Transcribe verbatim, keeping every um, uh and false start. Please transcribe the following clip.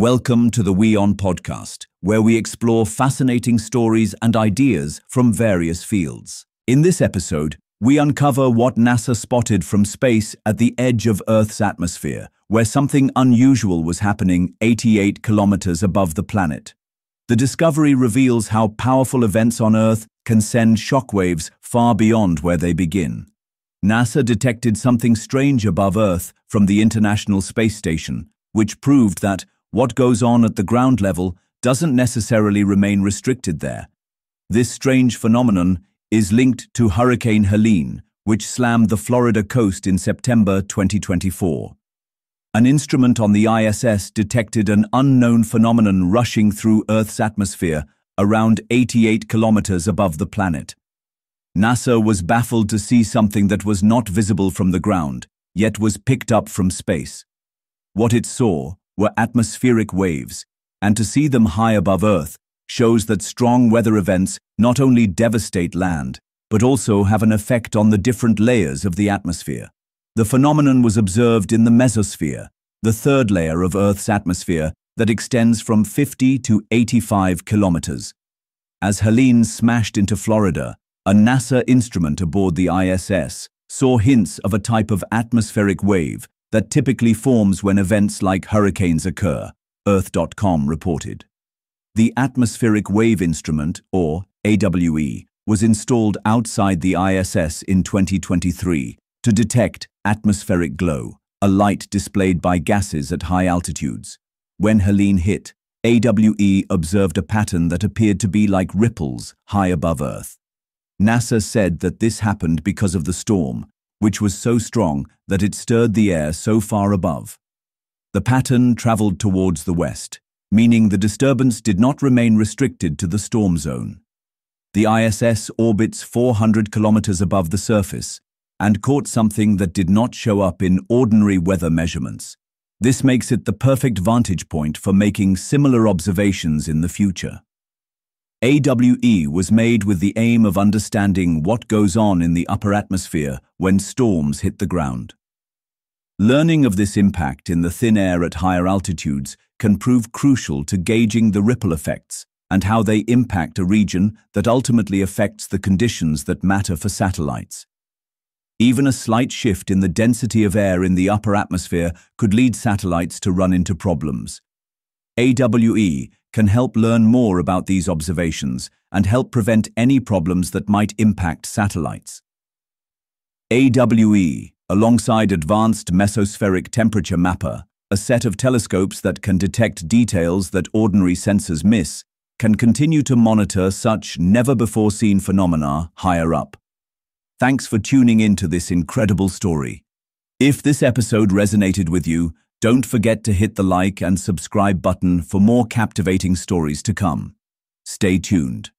Welcome to the WION podcast, where we explore fascinating stories and ideas from various fields. In this episode, we uncover what NASA spotted from space at the edge of Earth's atmosphere, where something unusual was happening eighty-eight kilometers above the planet. The discovery reveals how powerful events on Earth can send shockwaves far beyond where they begin. NASA detected something strange above Earth from the International Space Station, which proved that what goes on at the ground level doesn't necessarily remain restricted there. This strange phenomenon is linked to Hurricane Helene, which slammed the Florida coast in September twenty twenty-four. An instrument on the I S S detected an unknown phenomenon rushing through Earth's atmosphere around eighty-eight kilometers above the planet. NASA was baffled to see something that was not visible from the ground, yet was picked up from space. What it saw were atmospheric waves, and to see them high above Earth shows that strong weather events not only devastate land, but also have an effect on the different layers of the atmosphere. The phenomenon was observed in the mesosphere, the third layer of Earth's atmosphere that extends from fifty to eighty-five kilometers. As Helene smashed into Florida, a NASA instrument aboard the I S S saw hints of a type of atmospheric wave that typically forms when events like hurricanes occur, Earth dot com reported. The Atmospheric Wave Instrument, or A W E, was installed outside the I S S in twenty twenty-three to detect atmospheric glow, a light displayed by gases at high altitudes. When Helene hit, A W E observed a pattern that appeared to be like ripples high above Earth. NASA said that this happened because of the storm, which was so strong that it stirred the air so far above. The pattern traveled towards the west, meaning the disturbance did not remain restricted to the storm zone. The I S S orbits four hundred kilometers above the surface and caught something that did not show up in ordinary weather measurements. This makes it the perfect vantage point for making similar observations in the future. A W E was made with the aim of understanding what goes on in the upper atmosphere when storms hit the ground. Learning of this impact in the thin air at higher altitudes can prove crucial to gauging the ripple effects and how they impact a region that ultimately affects the conditions that matter for satellites. Even a slight shift in the density of air in the upper atmosphere could lead satellites to run into problems. A W E can help learn more about these observations and help prevent any problems that might impact satellites. A W E, alongside Advanced Mesospheric Temperature Mapper, a set of telescopes that can detect details that ordinary sensors miss, can continue to monitor such never-before-seen phenomena higher up. Thanks for tuning in to this incredible story. If this episode resonated with you, don't forget to hit the like and subscribe button for more captivating stories to come. Stay tuned.